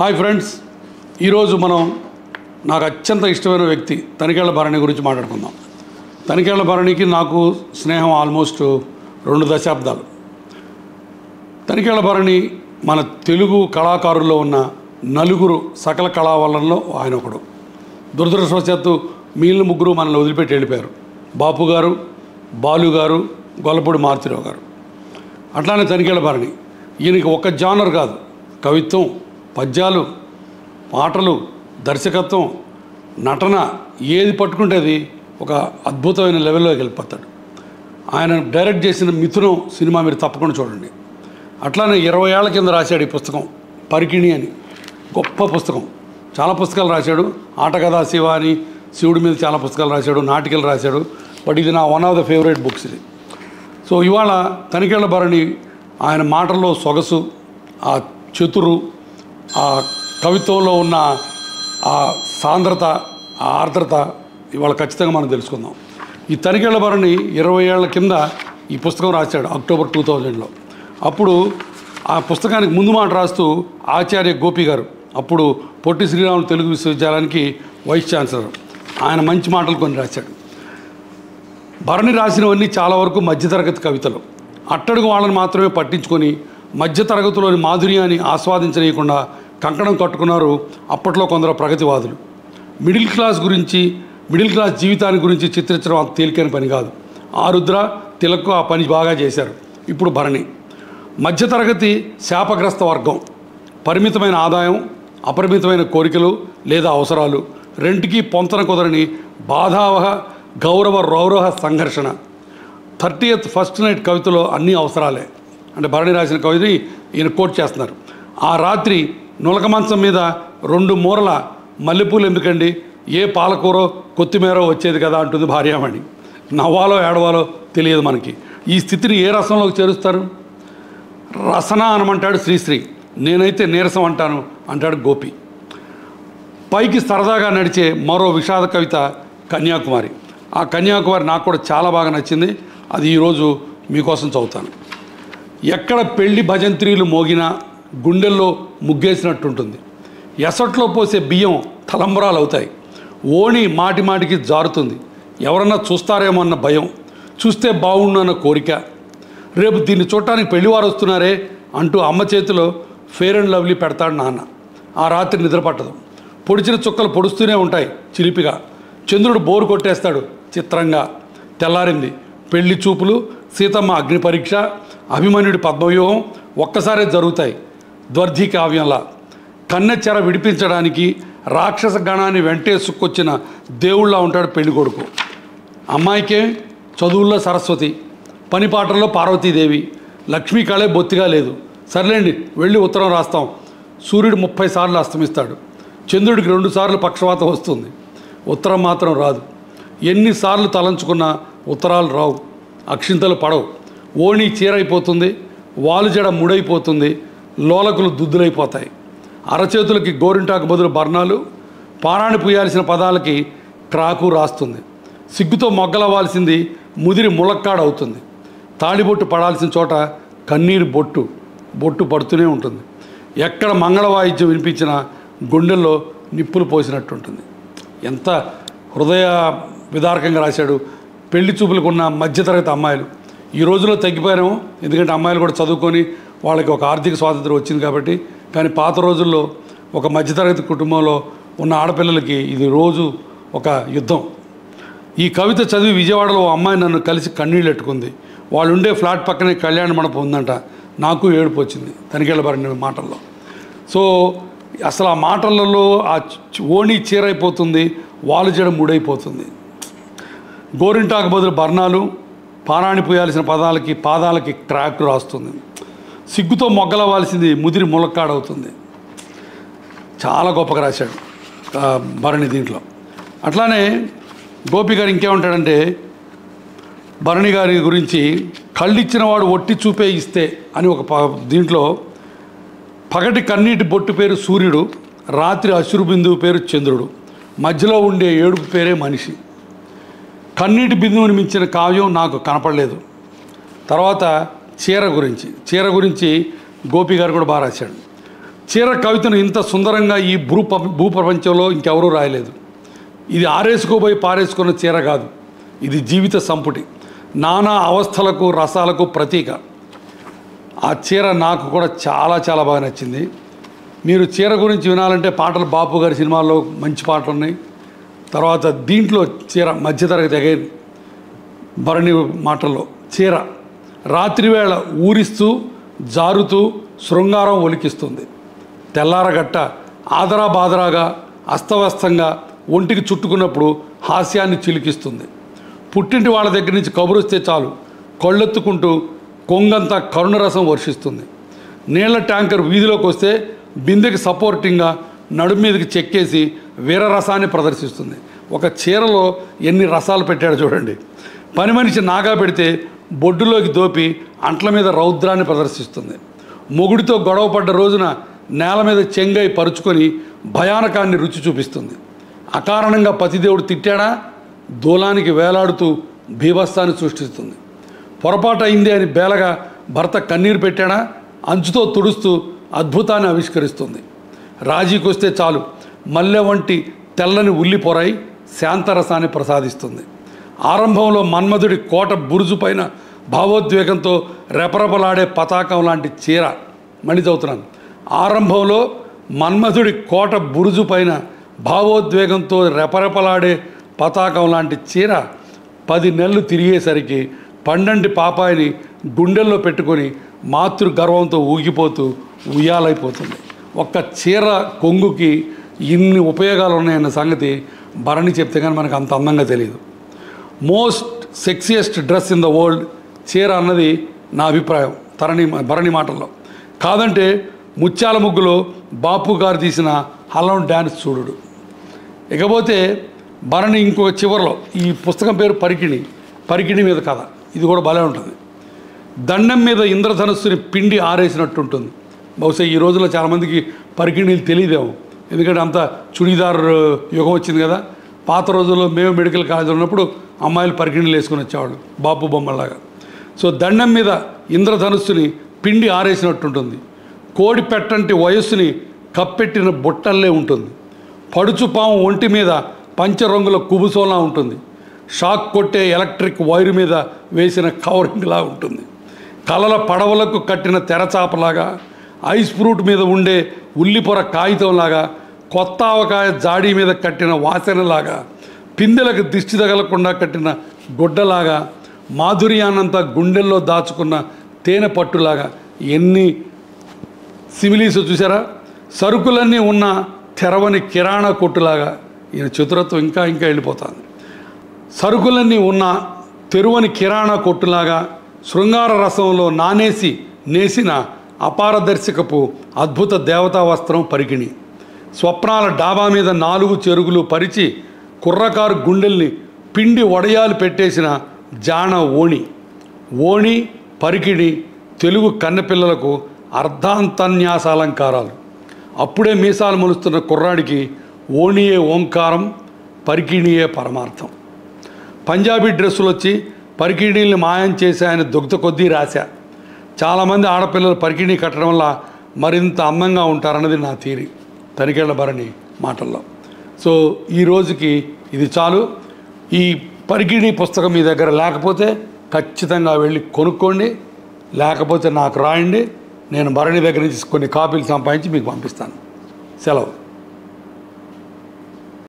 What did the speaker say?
Hi friends मन నాకు అత్యంత ఇష్టమైన వ్యక్తి తనికేళ్ల భరణి గురించి మాట్లాడుకుందాం। తనికేళ్ల భరణికి నాకు స్నేహం ఆల్మోస్ట్ 2 దశాబ్దాలు। తనికేళ్ల భరణి మన తెలుగు కళాకారుల్లో ఉన్న నలుగురు సకల కళావలంలో ఆయన ఒకడు। దురదృష్టవశాత్తు మిగిలిన ముగ్గురు మనల్ని వదిలిపెట్టి వెళ్ళిపోయారు, బాపు గారు, బాలు గారు, గొల్లపూడి మారుతిరావు గారు। అట్లానే తనికేళ్ల భరణి ఈయనకి ఒక జానర్ కాదు, కవిత్వం, పద్యాలు, పాటలు, దర్శకత్వం, నటన ఏది పట్టుకుంటేది ఒక అద్భుతమైన లెవెల్లోకి వెళ్ళిపోతాడు। ఆయన డైరెక్ట్ చేసిన మిథునం సినిమా మీరు తప్పకుండా చూడండి। అట్లానే 20 ఏళ్ల కింద రాశాడు ఈ పుస్తకం పరికిణి అని, గొప్ప పుస్తకం। చాలా పుస్తకాలు రాశాడు, ఆటకథ శివ అని శివుడి మీద చాలా పుస్తకాలు రాశాడు, నాటికలు రాశాడు, బట్ ఇది నా one of the favourite books ఇది। సో ఇవాళ తనికేళ్ల భరణి ఆయన మాటల్లో సొగసు, ఆ చతురు, ఆ కవిత్వంలో ఉన్న ఆ సాంద్రత, ఆ ఆర్ద్రత ఇవాళ ఖచ్చితంగా మనం తెలుసుకుందాం। ఈ తనికేళ్ల భరణి 20 ఏళ్ల కింద ఈ పుస్తకం రాశాడు అక్టోబర్ 2000లో। అప్పుడు ఆ పుస్తకానికి ముందు మాట రాస్తూ ఆచార్య గోపి గారు, అప్పుడు పొట్టి శ్రీరాములు తెలుగు విశ్వవిద్యాలయానికి వైస్ ఛాన్సలర్, ఆయన మంచి మాటలు కొన్ని రాశాడు। భరణి రాసినవన్నీ చాలా వరకు మధ్యతరగతి కవితలు, అట్టడుగు వాళ్ళని మాత్రమే పట్టించుకొని మధ్యతరగతిలోని మాధుర్యాన్ని ఆస్వాదించలేకుండా కంకణం కట్టుకున్నారు అప్పట్లో కొందరు ప్రగతివాదులు। మిడిల్ క్లాస్ గురించి, మిడిల్ క్లాస్ జీవితాన్ని గురించి చిత్రించడం అంత తేలికైన పని కాదు, ఆరుద్ర, తిలక్ ఆ పని బాగా చేశారు। ఇప్పుడు భరణి మధ్యతరగతి శాపగ్రస్త వర్గం, పరిమితమైన ఆదాయం, అపరిమితమైన కోరికలు లేదా అవసరాలు, రెంటికి పొంతన కుదరని బాధావహ గౌరవ రౌరవ సంఘర్షణ। 30th First Night కవితలో అన్ని అవసరాలే, అంటే భరణి రాసిన కవితని ఈయన కోట్ చేస్తున్నారు। ఆ రాత్రి నులక మంచం మీద 2 మూరల మల్లెపూలు ఎందుకండి, ఏ పాలకూరో కొత్తిమీర వచ్చేది కదా అంటుంది భార్యామణి। నవ్వాలో ఏడవాలో తెలియదు మనకి। ఈ స్థితిని ఏ రసంలోకి చేరుస్తారు? రసన అనమంటాడు శ్రీశ్రీ, నేనైతే నీరసం అంటాను అంటాడు గోపి। పైకి సరదాగా నడిచే మరో విషాద కవిత కన్యాకుమారి। ఆ కన్యాకుమారి నాకు కూడా చాలా బాగా నచ్చింది, అది ఈరోజు మీకోసం చదువుతాను। ఎక్కడ పెళ్లి భజంత్రీలు మోగినా గుండెల్లో ముగ్గేసినట్టుంటుంది, ఎసట్లో పోసే బియ్యం తలంబరాలు అవుతాయి, ఓణి మాటి మాటికి జారుతుంది, ఎవరన్నా చూస్తారేమో అన్న భయం, చూస్తే బాగుండు అన్న కోరిక, రేపు దీన్ని చూడటానికి పెళ్లివారు వస్తున్నారే అంటూ అమ్మ చేతిలో ఫెయిర్ అండ్ లవ్లీ పెడతాడు నాన్న। ఆ రాత్రి నిద్ర పట్టదు, పొడిచిన చుక్కలు పొడుస్తూనే ఉంటాయి చిలిపిగా, చంద్రుడు బోరు కొట్టేస్తాడు చిత్రంగా। తెల్లారింది, పెళ్లి చూపులు, సీతమ్మ అగ్ని పరీక్ష, అభిమన్యుడి పద్మవ్యూహం ఒక్కసారే జరుగుతాయి ద్వర్ధి కావ్యంలా। కన్నెచెర విడిపించడానికి రాక్షస గణాన్ని వెంటేసుకొచ్చిన దేవుళ్ళ ఉంటాడు పెళ్లి కొడుకు। అమ్మాయికే చదువుల్లో సరస్వతి, పనిపాటల్లో పార్వతీదేవి, లక్ష్మీ కళే బొత్తిగా లేదు, సర్లేండి వెళ్ళి ఉత్తరం రాస్తాం। సూర్యుడు 30 సార్లు అస్తమిస్తాడు, చంద్రుడికి 2 సార్లు పక్షవాతం వస్తుంది, ఉత్తరం మాత్రం రాదు। ఎన్నిసార్లు తలంచుకున్నా ఉత్తరాలు రావు, అక్షింతలు పడవు, ఓణి చీరైపోతుంది, వాలుజడ ముడైపోతుంది, లోలకులు దుద్దులైపోతాయి, అరచేతులకి గోరింటాకు బదులు బర్ణాలు, పారాణి పూయాల్సిన పదాలకి క్రాకు రాస్తుంది, సిగ్గుతో మొగ్గలవ్వాల్సింది ముదిరి ములక్కాడ అవుతుంది, తాళిబొట్టు పడాల్సిన చోట కన్నీరు బొట్టు బొట్టు పడుతూనే ఉంటుంది, ఎక్కడ మంగళ వాయిద్యం వినిపించినా గుండెల్లో నిప్పులు పోసినట్టుంటుంది। ఎంత హృదయ విదారకంగా రాశాడు। పెళ్లి చూపులకున్న మధ్యతరగతి అమ్మాయిలు ఈ రోజులో తగ్గిపోయారేమో, ఎందుకంటే అమ్మాయిలు కూడా చదువుకొని వాళ్ళకి ఒక ఆర్థిక స్వాతంత్రం వచ్చింది కాబట్టి, కానీ పాత రోజుల్లో ఒక మధ్యతరగతి కుటుంబంలో ఉన్న ఆడపిల్లలకి ఇది రోజు ఒక యుద్ధం। ఈ కవిత చదివి విజయవాడలో ఓ అమ్మాయి నన్ను కలిసి కన్నీళ్ళు పెట్టుకుంది, వాళ్ళు ఉండే ఫ్లాట్ పక్కనే కళ్యాణ మండపం ఉందంట, నాకు ఏడుపు వచ్చింది తనికేళ్ల భరణి మాటల్లో। సో అసలు ఆ మాటలలో ఆ ఓణి చీరైపోతుంది, వాలుజడ ముడైపోతుంది, గోరింటాకు బదులు బర్ణాలు, పారాణి పూయాల్సిన పదాలకి పాదాలకి క్రాక్ రాస్తుంది, సిగ్గుతో మొగ్గలవ్వాల్సింది ముదిరి ములక్కాడవుతుంది, చాలా గొప్పగా రాశాడు భరణి దీంట్లో। అట్లానే గోపి గారు ఇంకేమంటాడంటే భరణి గారి గురించి, కళ్ళిచ్చిన వాడు ఒట్టి చూపే ఇస్తే అని ఒక దీంట్లో, పగటి కన్నీటి బొట్టు పేరు సూర్యుడు, రాత్రి అశ్రు బిందువు పేరు చంద్రుడు, మధ్యలో ఉండే ఏడుపు పేరే మనిషి, కన్నీటి బిందువుని మించిన కావ్యం నాకు కనపడలేదు। తర్వాత చీర గురించి గోపి గారు కూడా బాగా రాశాడు। చీర కవితను ఇంత సుందరంగా ఈ భూప్రపంచంలో ఇంకెవరూ రాయలేదు. ఇది ఆరేసుకోబోయి పారేసుకున్న చీర కాదు, ఇది జీవిత సంపుటి, నానా అవస్థలకు రసాలకు ప్రతీక. ఆ చీర నాకు కూడా చాలా చాలా బాగా నచ్చింది. మీరు చీర గురించి వినాలంటే పాటలు బాపు గారి సినిమాల్లో మంచి పాటలు ఉన్నాయి. తర్వాత దీంట్లో చీర మధ్యతరగతి అగైన్ భరణి మాటల్లో చీర రాత్రివేళ ఊరిస్తూ జారుతూ శృంగారం ఒలికిస్తుంది. తెల్లారగట్ట ఆదరా బాదరాగా అస్తవ్యస్తంగా ఒంటికి చుట్టుకున్నప్పుడు హాస్యాన్ని చిలికిస్తుంది. పుట్టింటి వాళ్ళ దగ్గర నుంచి కబురుస్తే చాలు కళ్ళెత్తుకుంటూ కొంగంతా కరుణరసం వర్షిస్తుంది. నీళ్ల ట్యాంకర్ వీధిలోకి వస్తే బిందెకి సపోర్టింగ్గా నడుము మీదకి చెక్కేసి వీరరసాన్ని ప్రదర్శిస్తుంది. ఒక చీరలో ఎన్ని రసాలు పెట్టాడో చూడండి. పని మనిషి నాగా పెడితే బొడ్డులోకి దోపి అంట్ల మీద రౌద్రాన్ని ప్రదర్శిస్తుంది. మొగుడితో గొడవ పడ్డ రోజున నేల మీద చెంగై పరుచుకొని భయానకాన్ని రుచి చూపిస్తుంది. అకారణంగా పతిదేవుడు తిట్టాడా దూలానికి వేలాడుతూ భీభత్సాన్ని సృష్టిస్తుంది. పొరపాటు అయింది అని బేలగా భర్త కన్నీరు పెట్టాడా అంచుతో తుడుస్తూ అద్భుతాన్ని ఆవిష్కరిస్తుంది. రాజీకి వస్తే చాలు మల్లె వంటి తెల్లని ఉల్లిపొరై శాంతరసాన్ని ప్రసాదిస్తుంది. ఆరంభంలో మన్మధుడి కోట బురుజు పైన భావోద్వేగంతో రెపరెపలాడే పతాకం లాంటి చీర, మళ్ళీ చదువుతున్నాను, ఆరంభంలో మన్మధుడి కోట బురుజు పైన భావోద్వేగంతో రెపరెపలాడే పతాకం లాంటి చీర 10 నెలలు తిరిగేసరికి పండంటి పాపాయిని గుండెల్లో పెట్టుకొని మాతృ గర్వంతో ఊగిపోతూ ఉయ్యాలైపోతుంది. ఒక్క చీర కొంగుకి ఇన్ని ఉపయోగాలు ఉన్నాయన్న సంగతి భరణి చెప్తే కానీ మనకు అంత అందంగా తెలియదు. Most sexiest dress in the world చీర అన్నది నా అభిప్రాయం భరణి మాటల్లో. కాదంటే ముత్యాల ముగ్గులో బాపు గారు తీసిన హలం డ్యాన్స్ చూడు. ఇకపోతే భరణి ఇంకో చివరిలో, ఈ పుస్తకం పేరు పరికిణి, పరికిణి మీద కథ, ఇది కూడా భలే ఉంటుంది. దండం మీద ఇంద్రధనస్సుని పిండి ఆరేసినట్టు ఉంటుంది. బహుశా ఈ రోజుల్లో చాలామందికి పరికిణీలు తెలియదేమో, ఎందుకంటే అంత చుడీదార్ యుగం వచ్చింది కదా. పాత రోజుల్లో మేము మెడికల్ కాలేజీలో ఉన్నప్పుడు అమ్మాయిలు పరికిణీలు వేసుకొని వచ్చేవాళ్ళు బాపు బొమ్మలాగా. సో దండం మీద ఇంద్రధనుస్సుని పిండి ఆరేసినట్టు ఉంటుంది. కోడి పెట్టంటి వయస్సుని కప్పెట్టిన బుట్టల్లే ఉంటుంది. పడుచుపాము ఒంటి మీద పంచరంగుల కుబుసోలా ఉంటుంది. షాక్ కొట్టే ఎలక్ట్రిక్ వైరు మీద వేసిన కవరింగ్లా ఉంటుంది. కలల పడవలకు కట్టిన తెరచాపలాగా, ఐస్ ఫ్రూట్ మీద ఉండే ఉల్లిపొర కాగితంలాగా, కొత్త ఆవకాయ జాడీ మీద కట్టిన వాసనలాగా, పిందెలకు దిష్టి తగలకుండా కట్టిన గుడ్డలాగా, మాధుర్యాన్నంతా గుండెల్లో దాచుకున్న తేనె పట్టులాగా. ఎన్ని సిమిలీస్ చూసారా. సరుకులన్నీ ఉన్న తెరవని కిరాణా కొట్టులాగా. ఈయన చతురత్వం ఇంకా ఇంకా వెళ్ళిపోతుంది. సరుకులన్నీ ఉన్న తెరువని కిరాణా కొట్టులాగా, శృంగార రసంలో నానేసి నేసిన అపారదర్శకపు అద్భుత దేవతా వస్త్రం పరికిణి. స్వప్నాల డాబా మీద 4 చెరుగులు పరిచి కుర్రకారు గుండెల్ని పిండి వడయాలు పెట్టేసిన జాణ ఓణి. ఓణి పరికిణి తెలుగు కన్నెపిల్లలకు అర్ధాంతన్యాసాలంకారాలు. అప్పుడే మీసాలు మొలుస్తున్న కుర్రాడికి ఓణియే ఓంకారం, పరికిణియే పరమార్థం. పంజాబీ డ్రెస్సులు వచ్చి పరికిణీల్ని మాయం చేసి ఆయన దుగ్ధ కొద్దీ రాశా. చాలామంది ఆడపిల్లలు పరికిణీ కట్టడం వల్ల మరింత అందంగా ఉంటారన్నది నా థీరీ, తనికెళ్ళ భరణి మాటల్లో. సో ఈ రోజుకి ఇది చాలు. ఈ పరికిణీ పుస్తకం మీ దగ్గర లేకపోతే ఖచ్చితంగా వెళ్ళి కొనుక్కోండి, లేకపోతే నాకు రాయండి. నేను భరణి దగ్గర నుంచి కొన్ని కాపీలు సంపాదించి మీకు పంపిస్తాను. సెలవు.